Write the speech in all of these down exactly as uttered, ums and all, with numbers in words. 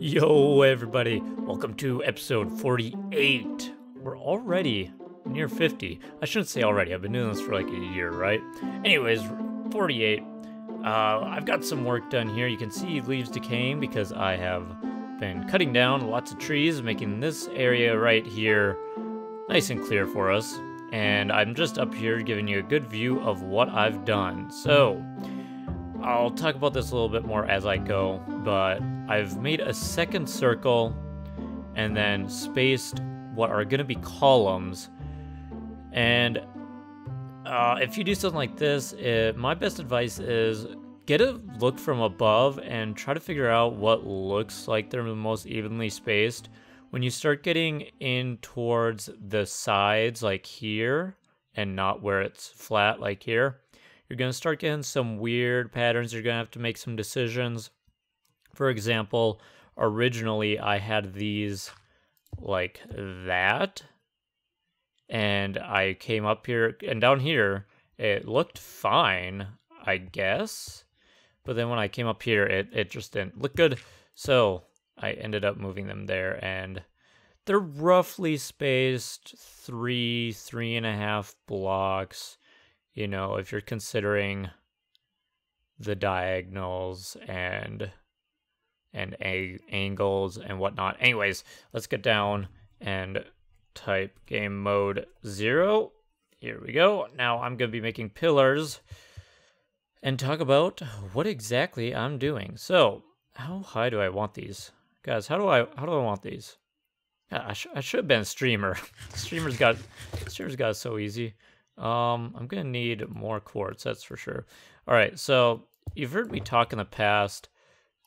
Yo everybody, welcome to episode forty-eight. We're already near fifty. I shouldn't say already, I've been doing this for like a year, right? Anyways, forty-eight. Uh, I've got some work done here. You can see leaves decaying because I have been cutting down lots of trees, making this area right here nice and clear for us. And I'm just up here giving you a good view of what I've done. So, I'll talk about this a little bit more as I go, but I've made a second circle and then spaced what are going to be columns. And uh, if you do something like this, it, my best advice is get a look from above and try to figure out what looks like they're the most evenly spaced. When you start getting in towards the sides like here and not where it's flat like here, you're going to start getting some weird patterns. You're going to have to make some decisions. For example, originally I had these like that. And I came up here and down here, it looked fine, I guess. But then when I came up here, it, it just didn't look good. So I ended up moving them there. And they're roughly spaced three, three and a half blocks. You know, if you're considering the diagonals and and a angles and whatnot. Anyways, let's get down and type game mode zero. Here we go. Now I'm going to be making pillars and talk about what exactly I'm doing. So, how high do I want these? Guys, how do I how do I want these? I, sh I should have been a streamer. streamers got streamers got it so easy. Um, I'm going to need more quartz, that's for sure. All right, so you've heard me talk in the past,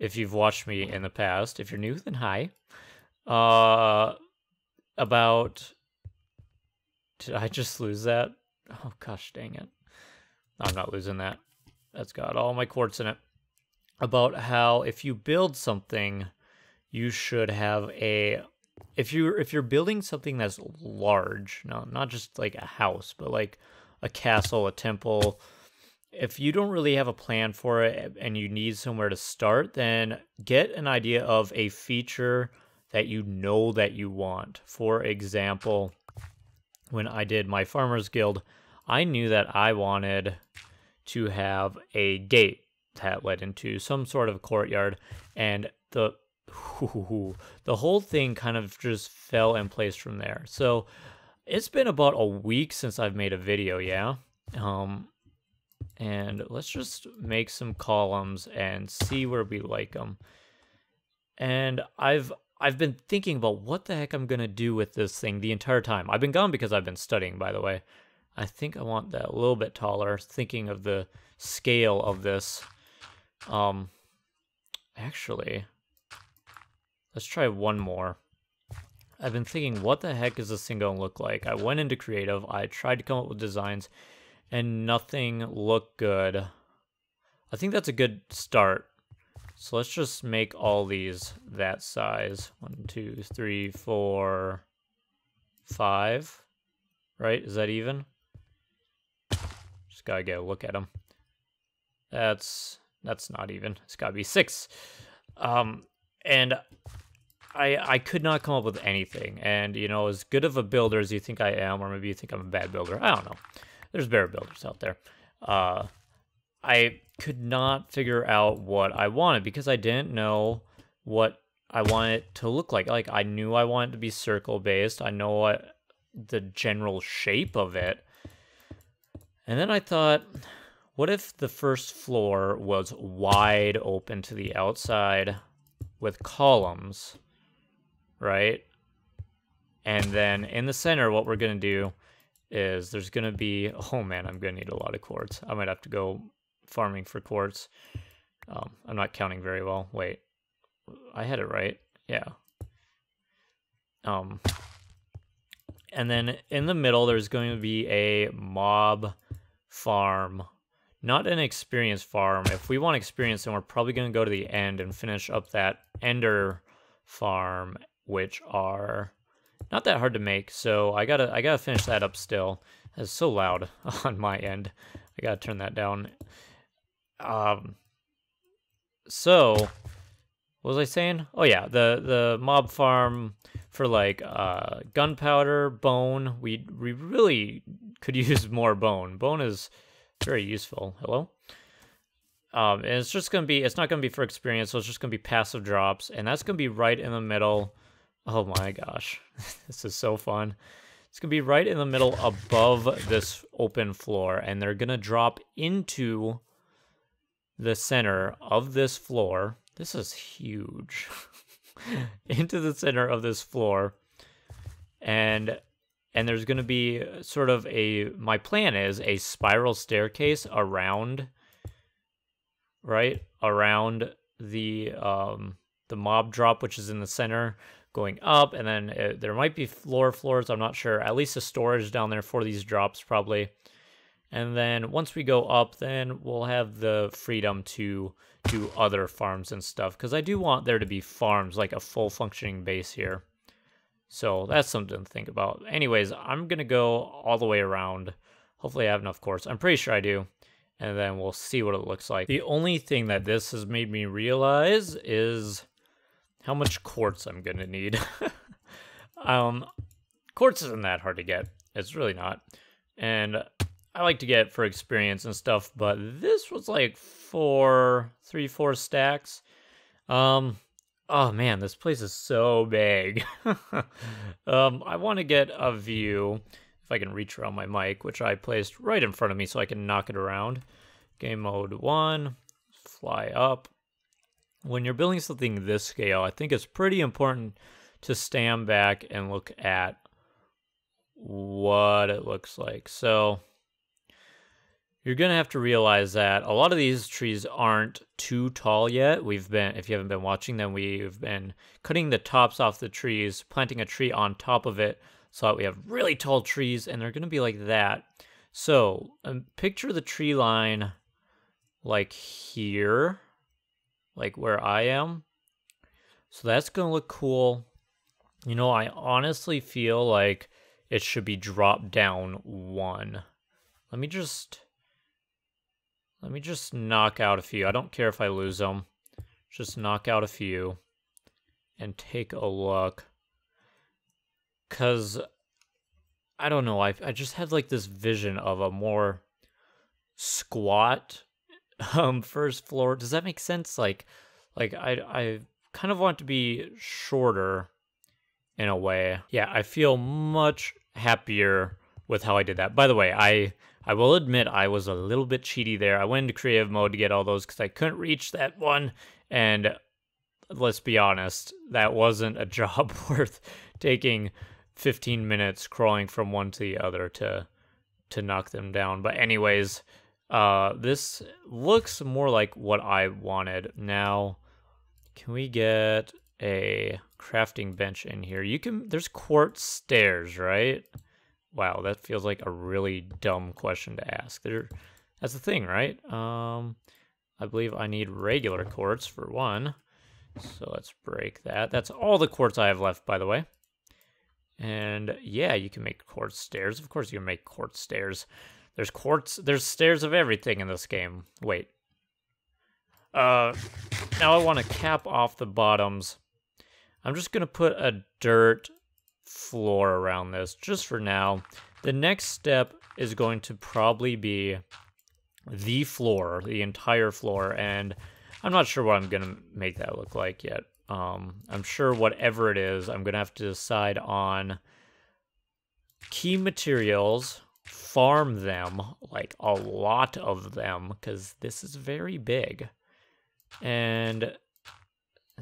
if you've watched me in the past. If you're new, then hi. Uh, about... Did I just lose that? Oh, gosh, dang it. I'm not losing that. That's got all my quartz in it. About how if you build something, you should have a... If you're, if you're building something that's large, no, not just like a house, but like a castle, a temple, if you don't really have a plan for it and you need somewhere to start, then get an idea of a feature that you know that you want. For example, when I did my Farmer's Guild, I knew that I wanted to have a gate that led into some sort of courtyard, and the... Ooh, the whole thing kind of just fell in place from there. So it's been about a week since I've made a video, yeah? Um, and let's just make some columns and see where we like them. And I've I've been thinking about what the heck I'm going to do with this thing the entire time. I've been gone because I've been studying, by the way. I think I want that a little bit taller, thinking of the scale of this. Um, actually... Let's try one more. I've been thinking, what the heck is this thing going to look like? I went into creative, I tried to come up with designs, and nothing looked good. I think that's a good start. So let's just make all these that size. One, two, three, four, five. Right? Is that even? Just gotta go look at them. That's, that's not even. It's gotta be six. Um, and... I, I could not come up with anything, and, you know, as good of a builder as you think I am, or maybe you think I'm a bad builder, I don't know. There's better builders out there. Uh, I could not figure out what I wanted, because I didn't know what I wanted it to look like. Like, I knew I wanted to be circle-based, I know what the general shape of it. And then I thought, what if the first floor was wide open to the outside with columns? Right? And then in the center, what we're going to do is there's going to be... Oh, man, I'm going to need a lot of quartz. I might have to go farming for quartz. Um, I'm not counting very well. Wait. I had it right. Yeah. Um, and then in the middle, there's going to be a mob farm. Not an experience farm. If we want experience, then we're probably going to go to the end and finish up that ender farm, which are not that hard to make, so I gotta I gotta finish that up still. That's so loud on my end. I gotta turn that down. Um, so What was I saying? Oh yeah, the the mob farm for like uh, gunpowder, bone. We we really could use more bone. Bone is very useful. Hello. Um, and it's just gonna be. It's not gonna be for experience. So it's just gonna be passive drops, and that's gonna be right in the middle. Oh my gosh, this is so fun. It's gonna be right in the middle above this open floor, and they're gonna drop into the center of this floor. This is huge. Into the center of this floor, and and there's gonna be sort of a. My plan is a spiral staircase around. Right around the um the mob drop, which is in the center, going up, and then it, there might be floor floors, I'm not sure, at least a storage down there for these drops probably. And then once we go up, then we'll have the freedom to do other farms and stuff, because I do want there to be farms, like a full functioning base here. So that's something to think about. Anyways, I'm gonna go all the way around. Hopefully I have enough quartz. I'm pretty sure I do. And then we'll see what it looks like. The only thing that this has made me realize is how much quartz I'm gonna need. um, quartz isn't that hard to get. It's really not. And I like to get for experience and stuff, but this was like four, three, four stacks. Um, oh man, this place is so big. um, I wanna get a view. If I can reach around my mic, which I placed right in front of me so I can knock it around. Game mode one, fly up. When you're building something this scale, I think it's pretty important to stand back and look at what it looks like. So you're gonna have to realize that a lot of these trees aren't too tall yet. We've been, if you haven't been watching them, we've been cutting the tops off the trees, planting a tree on top of it, so we have really tall trees, and they're going to be like that. So um, picture the tree line like here, like where I am. So that's going to look cool. You know, I honestly feel like it should be dropped down one. Let me just, let me just knock out a few. I don't care if I lose them. Just knock out a few and take a look. Because, I don't know, I I just had like this vision of a more squat um, first floor. Does that make sense? Like, like I, I kind of want to be shorter in a way. Yeah, I feel much happier with how I did that. By the way, I, I will admit I was a little bit cheaty there. I went into creative mode to get all those because I couldn't reach that one. And let's be honest, that wasn't a job worth taking fifteen minutes crawling from one to the other to to knock them down. But anyways, uh, this looks more like what I wanted. Now, can we get a crafting bench in here? You can. There's quartz stairs, right? Wow, that feels like a really dumb question to ask. There, that's the thing, right? Um, I believe I need regular quartz for one. So let's break that. That's all the quartz I have left, by the way. And yeah, you can make quartz stairs. Of course you can make quartz stairs. There's quartz, there's stairs of everything in this game. Wait. Uh, now I want to cap off the bottoms. I'm just going to put a dirt floor around this just for now. The next step is going to probably be the floor, the entire floor. And I'm not sure what I'm going to make that look like yet. Um, I'm sure whatever it is, I'm going to have to decide on key materials, farm them, like a lot of them, because this is very big. And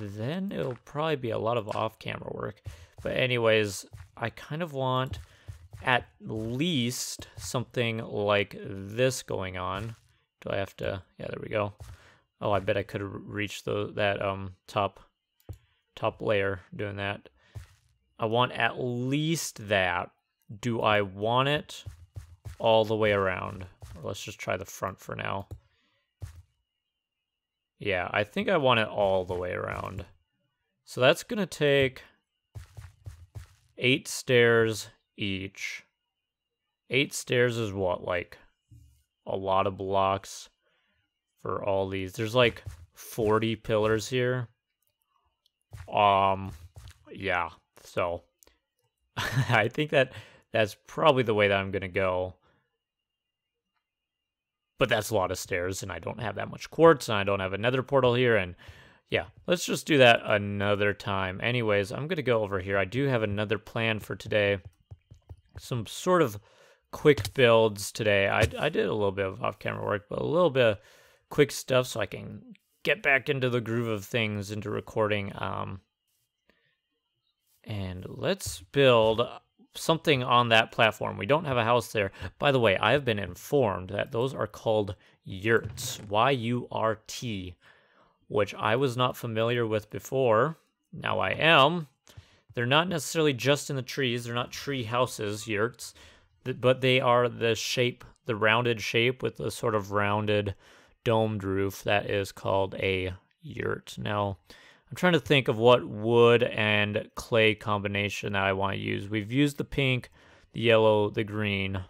then it'll probably be a lot of off-camera work. But anyways, I kind of want at least something like this going on. Do I have to? Yeah, there we go. Oh, I bet I could reach the, that um top... top layer doing that. I want at least that. Do I want it all the way around? Let's just try the front for now. Yeah, I think I want it all the way around. So that's gonna take eight stairs each. Eight stairs is what, like a lot of blocks for all these. There's like forty pillars here. Um, yeah, so I think that that's probably the way that I'm gonna go. But that's a lot of stairs, and I don't have that much quartz, and I don't have another portal here, and yeah, let's just do that another time. Anyways, I'm gonna go over here. I do have another plan for today. Some sort of quick builds today. I, I did a little bit of off-camera work, but a little bit of quick stuff so I can get back into the groove of things, into recording. Um, and let's build something on that platform. We don't have a house there. By the way, I have been informed that those are called yurts, Y U R T, which I was not familiar with before. Now I am. They're not necessarily just in the trees. They're not tree houses, yurts, but they are the shape, the rounded shape with the sort of rounded domed roof that is called a yurt. Now, I'm trying to think of what wood and clay combination that I want to use. We've used the pink, the yellow, the green.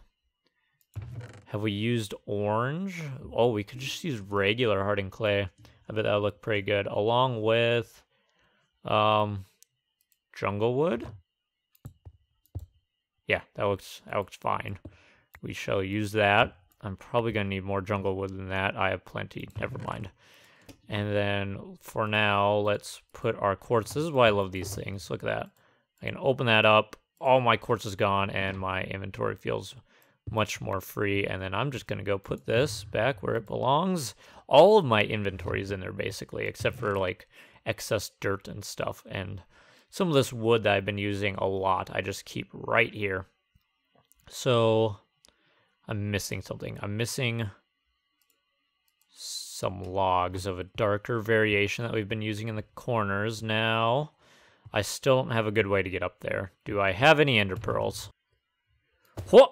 Have we used orange? Oh, we could just use regular hardened clay. I bet that would look pretty good. Along with um, jungle wood. Yeah, that looks, that looks fine. We shall use that. I'm probably going to need more jungle wood than that. I have plenty. Never mind. And then for now, let's put our quartz. This is why I love these things. Look at that. I can open that up. All my quartz is gone, and my inventory feels much more free. And then I'm just going to go put this back where it belongs. All of my inventory is in there, basically, except for, like, excess dirt and stuff. And some of this wood that I've been using a lot, I just keep right here. So I'm missing something. I'm missing some logs of a darker variation that we've been using in the corners. Now, I still don't have a good way to get up there. Do I have any ender pearls? Whoa!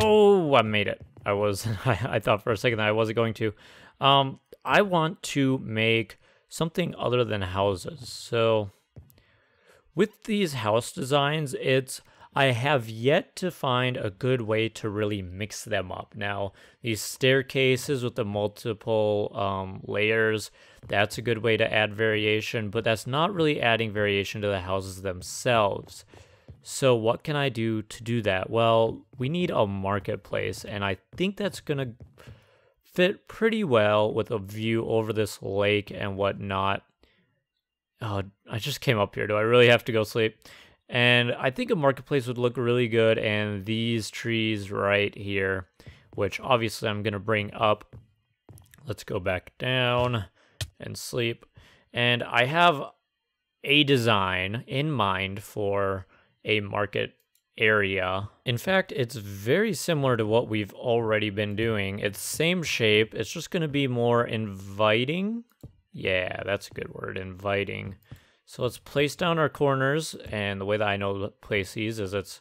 Oh, I made it. I was, I thought for a second that I wasn't going to. Um, I want to make something other than houses. So with these house designs, it's, I have yet to find a good way to really mix them up. Now, these staircases with the multiple um, layers, that's a good way to add variation, but that's not really adding variation to the houses themselves. So what can I do to do that? Well, we need a marketplace, and I think that's going to fit pretty well with a view over this lake and whatnot. Oh, I just came up here. Do I really have to go sleep? And I think a marketplace would look really good, and these trees right here, which obviously I'm going to bring up. Let's go back down and sleep. And I have a design in mind for a market area. In fact, it's very similar to what we've already been doing. It's same shape. It's just going to be more inviting. Yeah, that's a good word, inviting. So let's place down our corners, and the way that I know to place these is it's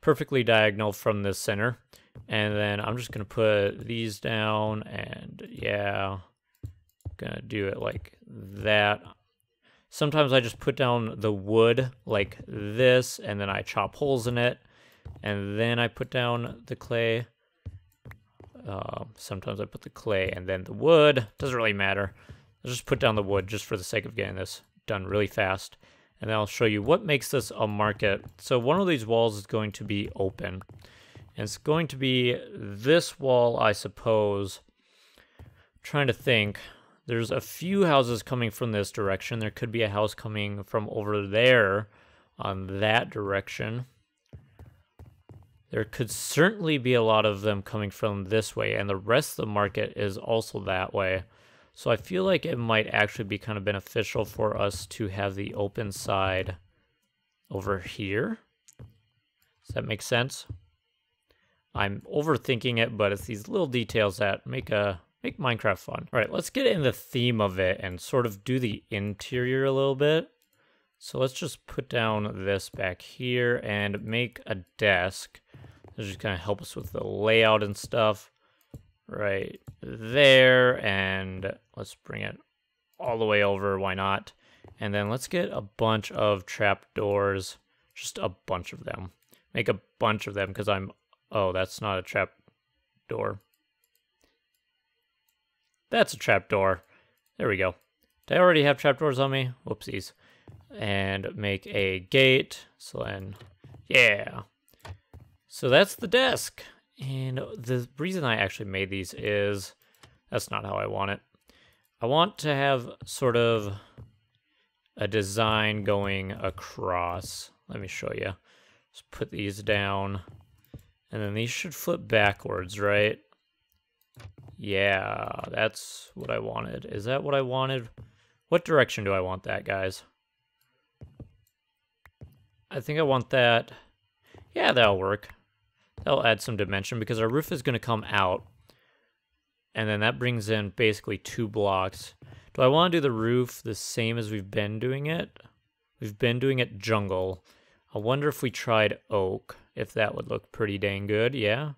perfectly diagonal from the center. And then I'm just going to put these down, and yeah, going to do it like that. Sometimes I just put down the wood like this, and then I chop holes in it, and then I put down the clay. Uh, sometimes I put the clay and then the wood. Doesn't really matter. I'll just put down the wood just for the sake of getting this done really fast, and then I'll show you what makes this a market. So one of these walls is going to be open, and it's going to be this wall, I suppose. I'm trying to think. There's a few houses coming from this direction. There could be a house coming from over there on that direction. There could certainly be a lot of them coming from this way, and the rest of the market is also that way. So I feel like it might actually be kind of beneficial for us to have the open side over here. Does that make sense? I'm overthinking it, but it's these little details that make a make Minecraft fun. All right, let's get in the theme of it and sort of do the interior a little bit. So let's just put down this back here and make a desk. This is just gonna help us with the layout and stuff. Right there, and let's bring it all the way over, why not? And then let's get a bunch of trapdoors, just a bunch of them. Make a bunch of them, because I'm, oh, that's not a trap door. That's a trapdoor. There we go. Did I already have trapdoors on me? Whoopsies. and make a gate. So then, yeah. So that's the desk. And the reason I actually made these is, that's not how I want it. I want to have sort of a design going across. Let me show you. Just put these down. And then these should flip backwards, right? Yeah, that's what I wanted. Is that what I wanted? What direction do I want that, guys? I think I want that. Yeah, that'll work. That'll add some dimension because our roof is going to come out. And then that brings in basically two blocks. Do I want to do the roof the same as we've been doing it? We've been doing it jungle. I wonder if we tried oak, if that would look pretty dang good, yeah?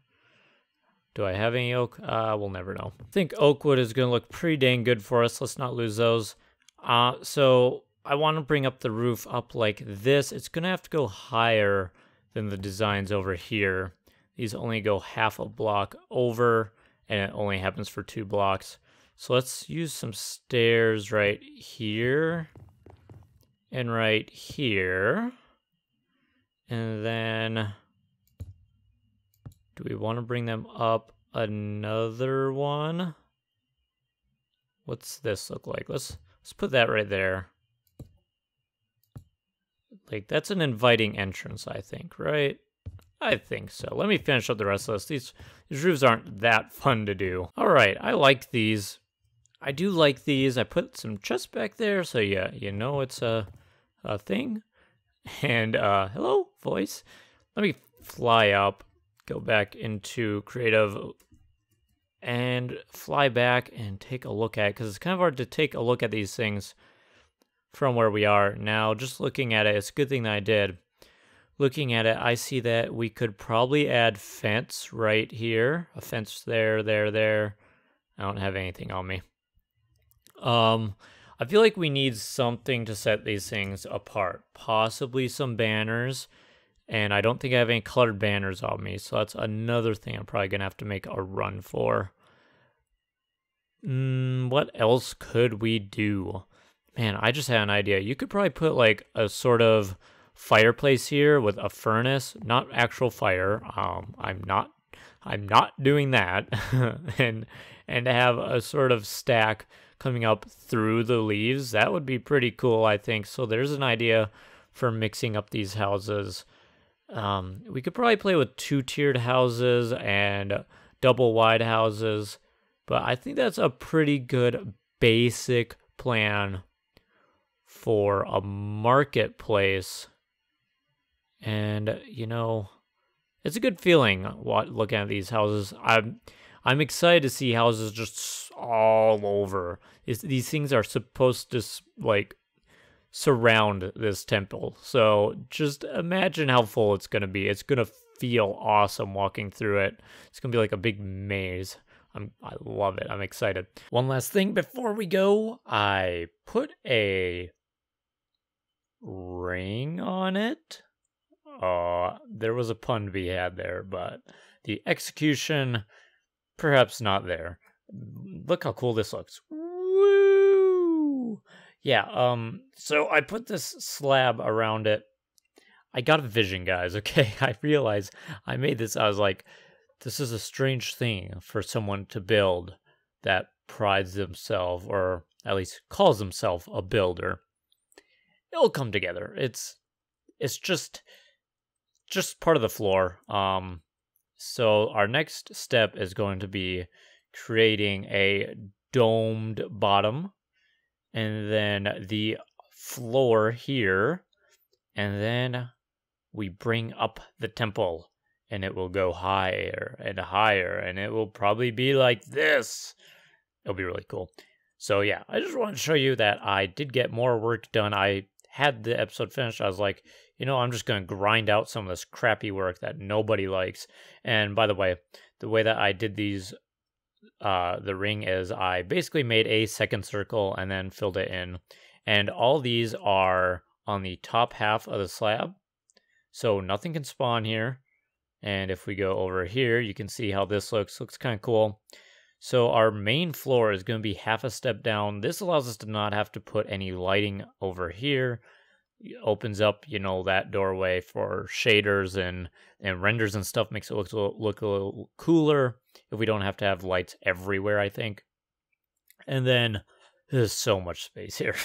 Do I have any oak? Uh, we'll never know. I think oak wood is going to look pretty dang good for us. Let's not lose those. Uh, so I want to bring up the roof up like this. It's going to have to go higher than the designs over here. These only go half a block over, and it only happens for two blocks. So let's use some stairs right here and right here. And then, do we want to bring them up another one? What's this look like? Let's let's put that right there. Like, that's an inviting entrance, I think, right? I think so. Let me finish up the rest of this. These, these roofs aren't that fun to do. All right, I like these. I do like these. I put some chests back there, so yeah, you know it's a, a thing. And, uh, hello, voice. Let me fly up, go back into creative, and fly back and take a look at it, because it's kind of hard to take a look at these things from where we are now. Just looking at it, it's a good thing that I did. Looking at it, I see that we could probably add fence right here. A fence there, there, there. I don't have anything on me. Um, I feel like we need something to set these things apart. Possibly some banners. And I don't think I have any colored banners on me. So that's another thing I'm probably going to have to make a run for. Mm, what else could we do? Man, I just had an idea. You could probably put like a sort of fireplace here with a furnace, not actual fire. Um, I'm not, I'm not doing that. and and to have a sort of stack coming up through the leaves, that would be pretty cool, I think. So there's an idea for mixing up these houses. Um, we could probably play with two-tiered houses and double-wide houses, but I think that's a pretty good basic plan for a marketplace. And, you know, it's a good feeling what looking at these houses. I'm I'm excited to see houses just all over. It's, these things are supposed to like surround this temple. So just imagine how full it's going to be. It's going to feel awesome walking through it. It's going to be like a big maze. I'm, I love it. I'm excited. One last thing before we go. I put a ring on it. Uh, there was a pun to be had there, but the execution, perhaps not there. Look how cool this looks. Woo! Yeah, um, so I put this slab around it. I got a vision, guys, okay? I realized I made this. I was like, this is a strange thing for someone to build that prides themselves, or at least calls themselves a builder. It'll come together. It's it's just just part of the floor. Um, so our next step is going to be creating a domed bottom, and then the floor here, and then we bring up the temple. And it will go higher and higher, and it will probably be like this. It'll be really cool. So yeah, I just want to show you that I did get more work done. I had the episode finished. I was like, you know, I'm just going to grind out some of this crappy work that nobody likes. And by the way, the way that I did these, uh, the ring is I basically made a second circle and then filled it in. And all these are on the top half of the slab. So nothing can spawn here. And if we go over here, you can see how this looks. Looks kind of cool. So our main floor is going to be half a step down. This allows us to not have to put any lighting over here. opens up, you know, that doorway for shaders and, and renders and stuff, makes it look, look a little cooler if we don't have to have lights everywhere, I think. And then there's so much space here.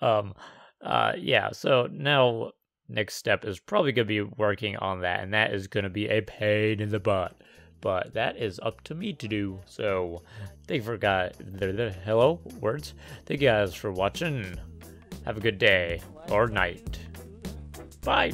um, uh, yeah, so now next step is probably going to be working on that, and that is going to be a pain in the butt. But that is up to me to do. So thank you for guys. Hello, words. Thank you guys for watching. Have a good day or night. Bye.